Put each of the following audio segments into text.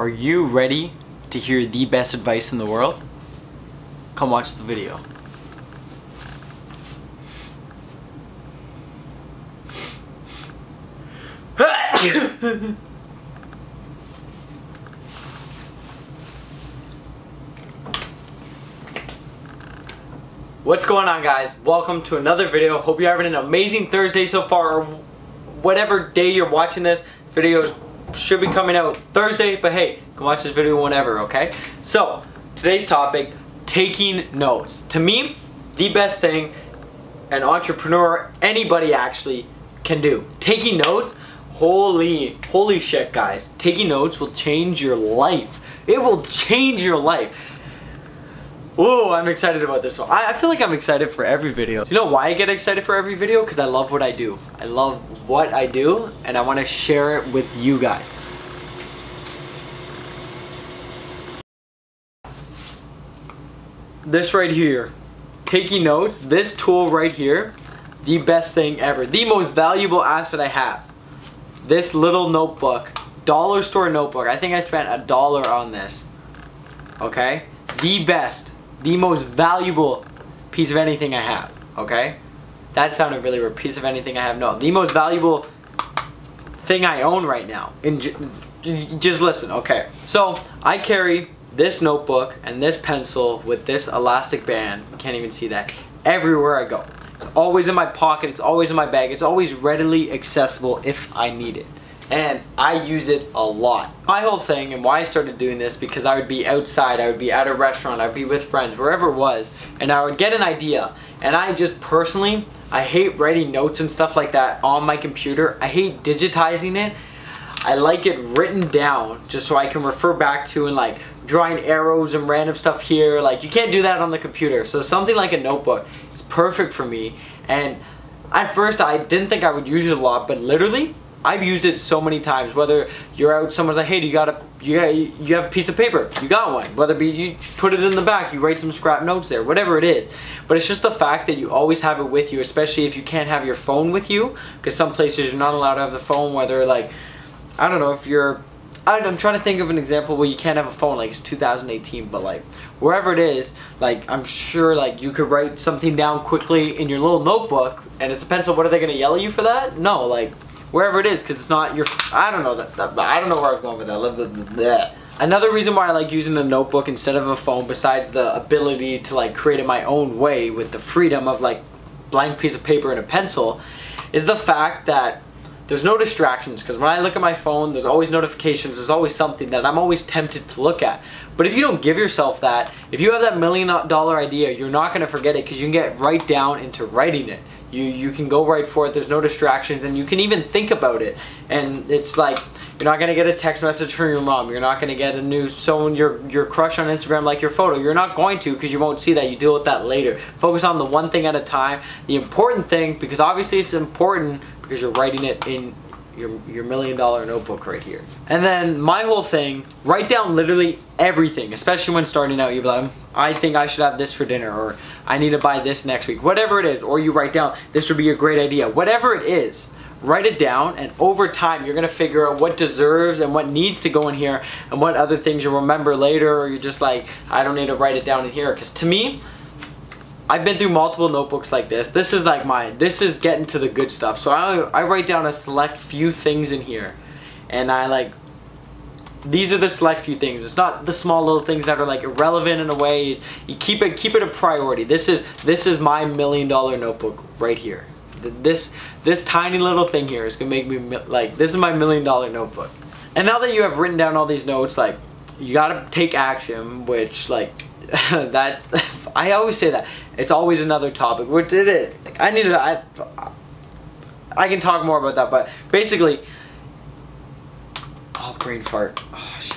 Are you ready to hear the best advice in the world? Come watch the video. What's going on, guys? Welcome to another video. Hope you're having an amazing Thursday so far, or whatever day you're watching this. Videos should be coming out Thursday, but hey, you can watch this video whenever, okay? So, today's topic, taking notes. To me, the best thing an entrepreneur, anybody actually, can do. Taking notes, holy shit, guys. Taking notes will change your life. It will change your life. Ooh, I'm excited about this one. I feel like I'm excited for every video. Do you know why I get excited for every video? Because I love what I do. I love what I do, and I want to share it with you guys. This right here, taking notes, this tool right here, the best thing ever. The most valuable asset I have. This little notebook, dollar store notebook. I think I spent $1 on this, okay? The best. The most valuable piece of anything I have, okay? That sounded really weird, piece of anything I have, no. The most valuable thing I own right now. And just listen, okay? So, I carry this notebook and this pencil with this elastic band, you can't even see that, everywhere I go. It's always in my pocket, it's always in my bag, it's always readily accessible if I need it. And I use it a lot. My whole thing and why I started doing this, because I would be outside, I would be at a restaurant, I'd be with friends, wherever it was, and I would get an idea. And I just personally, I hate writing notes and stuff like that on my computer. I hate digitizing it. I like it written down just so I can refer back to, and like drawing arrows and random stuff here. Like, you can't do that on the computer. So something like a notebook is perfect for me. And at first I didn't think I would use it a lot, but literally, I've used it so many times. Whether you're out, someone's like, "Hey, you have a piece of paper? You got one." Whether it be you put it in the back, you write some scrap notes there, whatever it is. But it's just the fact that you always have it with you, especially if you can't have your phone with you, because some places you're not allowed to have the phone. Whether, like, I don't know if you're, I'm trying to think of an example where you can't have a phone. Like, it's 2018, but like wherever it is, like I'm sure like you could write something down quickly in your little notebook, and it's a pencil. What, are they gonna yell at you for that? No, like. Wherever it is, because it's not your, I don't know where I was going with that. Another reason why I like using a notebook instead of a phone, besides the ability to like create it my own way with the freedom of like blank piece of paper and a pencil, is the fact that there's no distractions. Because when I look at my phone, there's always notifications, there's always something that I'm always tempted to look at. But if you don't give yourself that, if you have that $1 million idea, you're not going to forget it, because you can get right down into writing it. You can go right for it, there's no distractions, and you can even think about it. And it's like, you're not gonna get a text message from your mom, you're not gonna get a new, someone, your crush on Instagram like your photo, you're not going to, because you won't see that, you deal with that later. Focus on the one thing at a time, the important thing, because obviously it's important, because you're writing it in your $1 million notebook right here. And then my whole thing, write down literally everything, especially when starting out. You'll be like, I think I should have this for dinner, or I need to buy this next week, whatever it is. Or you write down, this would be a great idea, whatever it is, write it down. And over time you're gonna figure out what deserves and what needs to go in here, and what other things you'll remember later, or you're just like, I don't need to write it down in here. Because to me, I've been through multiple notebooks like this. This is like mine. This is getting to the good stuff. So I write down a select few things in here. And I like, these are the select few things. It's not the small little things that are like irrelevant in a way. You keep it a priority. This is my $1 million notebook right here. This tiny little thing here is gonna make me like, this is my $1 million notebook. And now that you have written down all these notes, like, you gotta take action, which like, that I always say that it's always another topic, which it is. Like, I can talk more about that, but basically, oh, brain fart. Oh shit.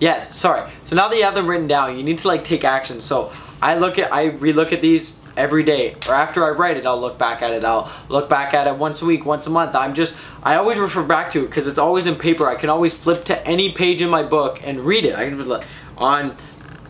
Yes, sorry. So now that you have them written down, you need to like take action. So I relook at these every day, or after I write it, I'll look back at it. I'll look back at it once a week, once a month. I always refer back to it, because it's always in paper. I can always flip to any page in my book and read it. I can on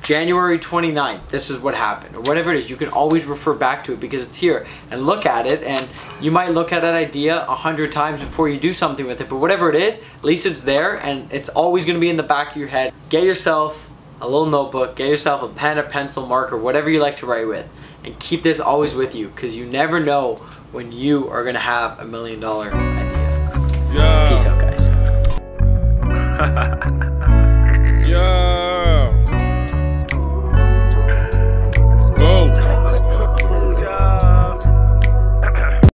January 29th, this is what happened, or whatever it is. You can always refer back to it because it's here, and look at it, and you might look at that idea 100 times before you do something with it, but whatever it is, at least it's there, and it's always gonna be in the back of your head. Get yourself a little notebook, get yourself a pen, a pencil, marker, whatever you like to write with, and keep this always with you, because you never know when you are gonna have $1 million idea. Yeah. Peace out, guys.